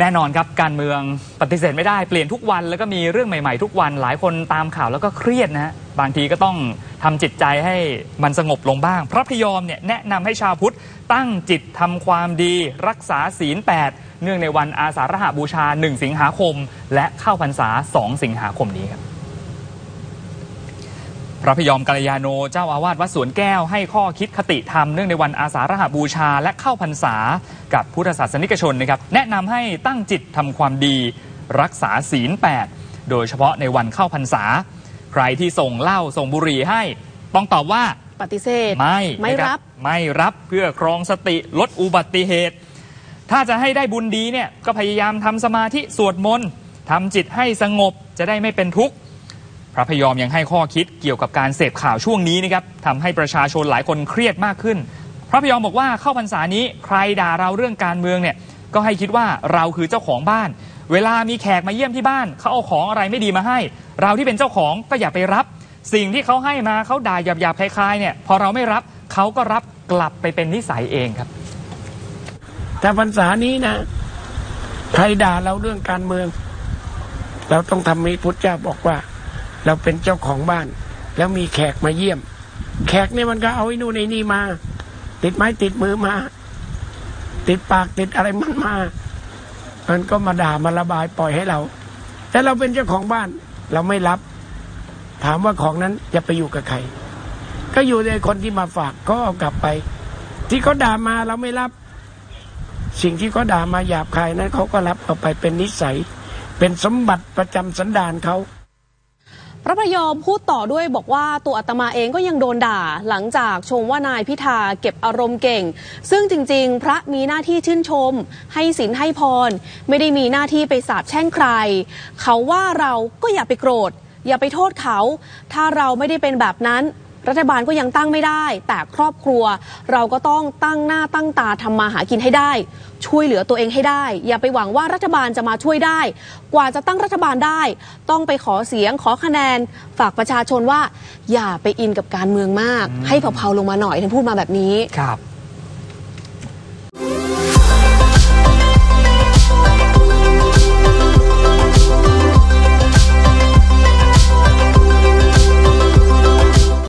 แน่นอนครับการเมืองปฏิเสธไม่ได้เปลี่ยนทุกวันแล้วก็มีเรื่องใหม่ๆทุกวันหลายคนตามข่าวแล้วก็เครียดนะฮะบางทีก็ต้องทำจิตใจให้มันสงบลงบ้างพระพยอมเนี่ยแนะนำให้ชาวพุทธตั้งจิตทำความดีรักษาศีล8เนื่องในวันอาสาฬหบูชา1สิงหาคมและเข้าพรรษา2สิงหาคมนี้ครับพระพยอมกัลยาโนเจ้าอาวาสวัดสวนแก้วให้ข้อคิดคติธรรมเนื่องในวันอาสาฬหบูชาและเข้าพรรษากับพุทธศาสนิกชนนะครับแนะนำให้ตั้งจิตทำความดีรักษาศีล8โดยเฉพาะในวันเข้าพรรษาใครที่ส่งเหล้าส่งบุหรี่ให้ต้องตอบว่าปฏิเสธไม่รับเพื่อครองสติลดอุบัติเหตุถ้าจะให้ได้บุญดีเนี่ยก็พยายามทำสมาธิสวดมนต์ทำจิตให้สงบจะได้ไม่เป็นทุกข์พระพยอมยังให้ข้อคิดเกี่ยวกับการเสพข่าวช่วงนี้นะครับทำให้ประชาชนหลายคนเครียดมากขึ้นพระพยอมบอกว่าเข้าพรรษานี้ใครด่าเราเรื่องการเมืองเนี่ยก็ให้คิดว่าเราคือเจ้าของบ้านเวลามีแขกมาเยี่ยมที่บ้านเขาเอาของอะไรไม่ดีมาให้เราที่เป็นเจ้าของก็อย่าไปรับสิ่งที่เขาให้มาเขาด่าหยาบๆคล้ายๆเนี่ยพอเราไม่รับเขาก็รับกลับไปเป็นนิสัยเองครับแต่พรรษานี้นะใครด่าเราเรื่องการเมืองเราต้องทำให้พุทธเจ้าบอกว่าเราเป็นเจ้าของบ้านแล้วมีแขกมาเยี่ยมแขกเนี่ยมันก็เอาไอ้นู่นไอ้นี่มาติดไม้ติดมือมาติดปากติดอะไรมันมามันก็มาด่ามาระบายปล่อยให้เราแต่เราเป็นเจ้าของบ้านเราไม่รับถามว่าของนั้นจะไปอยู่กับใครก็อยู่ในคนที่มาฝากก็เอากลับไปที่เขาด่ามาเราไม่รับสิ่งที่เขาด่ามาหยาบคายนั้นเขาก็รับเอาไปเป็นนิสัยเป็นสมบัติประจำสันดานเขาพระพยอมพูดต่อด้วยบอกว่าตัวอาตมาเองก็ยังโดนด่าหลังจากชมว่านายพิธาเก็บอารมณ์เก่งซึ่งจริงๆพระมีหน้าที่ชื่นชมให้ศีลให้พรไม่ได้มีหน้าที่ไปสาปแช่งใครเขาว่าเราก็อย่าไปโกรธอย่าไปโทษเขาถ้าเราไม่ได้เป็นแบบนั้นรัฐบาลก็ยังตั้งไม่ได้แต่ครอบครัวเราก็ต้องตั้งหน้าตั้งตาทำมาหากินให้ได้ช่วยเหลือตัวเองให้ได้อย่าไปหวังว่ารัฐบาลจะมาช่วยได้กว่าจะตั้งรัฐบาลได้ต้องไปขอเสียงขอคะแนนฝากประชาชนว่าอย่าไปอินกับการเมืองมากให้เผาๆลงมาหน่อยท่านพูดมาแบบนี้ครับ